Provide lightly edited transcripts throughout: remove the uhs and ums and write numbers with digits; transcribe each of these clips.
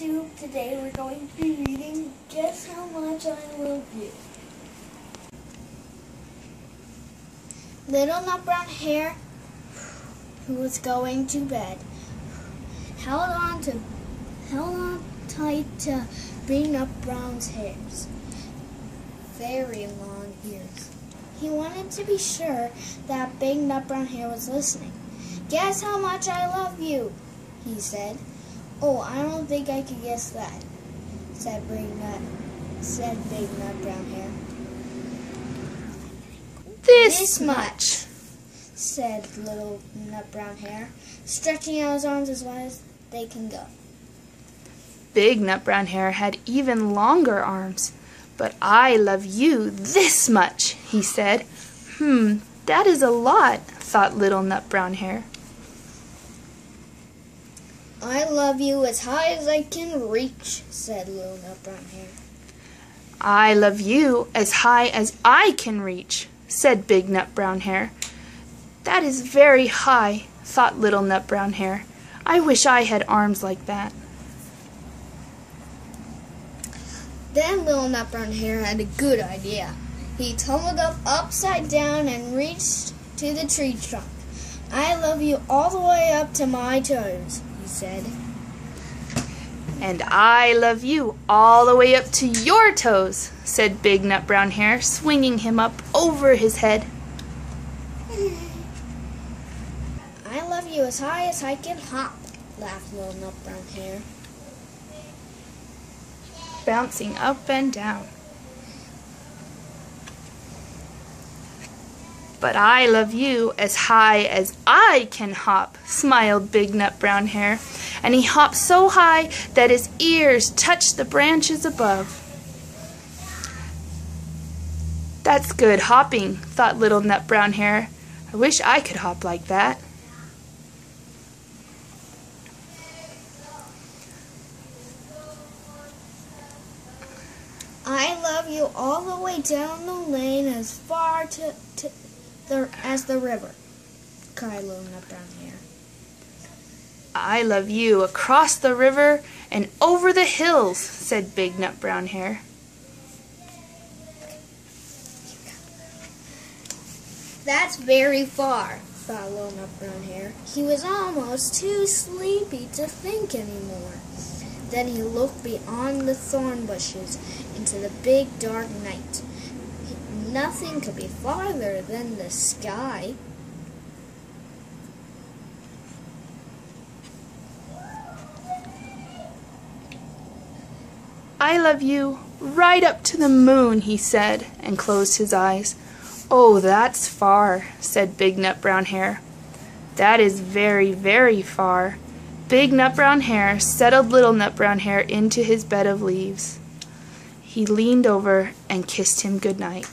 YouTube. Today we're going to be reading Guess How Much I Love You. Little Nutbrown Hare, who was going to bed, held on tight to Big Nutbrown's hair's very long ears. He wanted to be sure that Big Nutbrown Hare was listening. "Guess how much I love you," he said. "Oh, I don't think I can guess that," said Big Nutbrown Hare. "This much," said Little Nutbrown Hare, stretching out his arms as wide as they can go. Big Nutbrown Hare had even longer arms. "But I love you this much," he said. That is a lot," thought Little Nutbrown Hare. "I love you as high as I can reach," said Little Nutbrown Hare. "I love you as high as I can reach," said Big Nutbrown Hare. "That is very high," thought Little Nutbrown Hare. "I wish I had arms like that." Then Little Nutbrown Hare had a good idea. He tumbled up upside down and reached to the tree trunk. "I love you all the way up to my toes," he said. "And I love you all the way up to your toes," said Big Nutbrown Hare, swinging him up over his head. "I love you as high as I can hop," laughed Little Nutbrown Hare, bouncing up and down. "But I love you as high as I can hop," smiled Big Nutbrown Hare, and he hopped so high that his ears touched the branches above. "That's good hopping," thought Little Nutbrown Hare. "I wish I could hop like that." "I love you all the way down the lane as far as the river," cried Little Nutbrown Hare. "I love you across the river and over the hills," said Big Nutbrown Hare. "That's very far," thought Little Nutbrown Hare. He was almost too sleepy to think anymore. Then he looked beyond the thorn bushes into the big dark night. Nothing could be farther than the sky. "I love you right up to the moon," he said, and closed his eyes. "Oh, that's far," said Big Nutbrown Hare. "That is very, very far." Big Nutbrown Hare settled Little Nutbrown Hare into his bed of leaves. He leaned over and kissed him good night.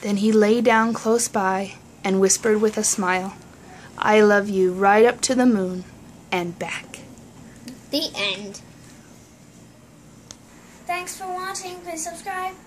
Then he lay down close by and whispered with a smile, "I love you right up to the moon and back." The end. Thanks for watching. Please subscribe.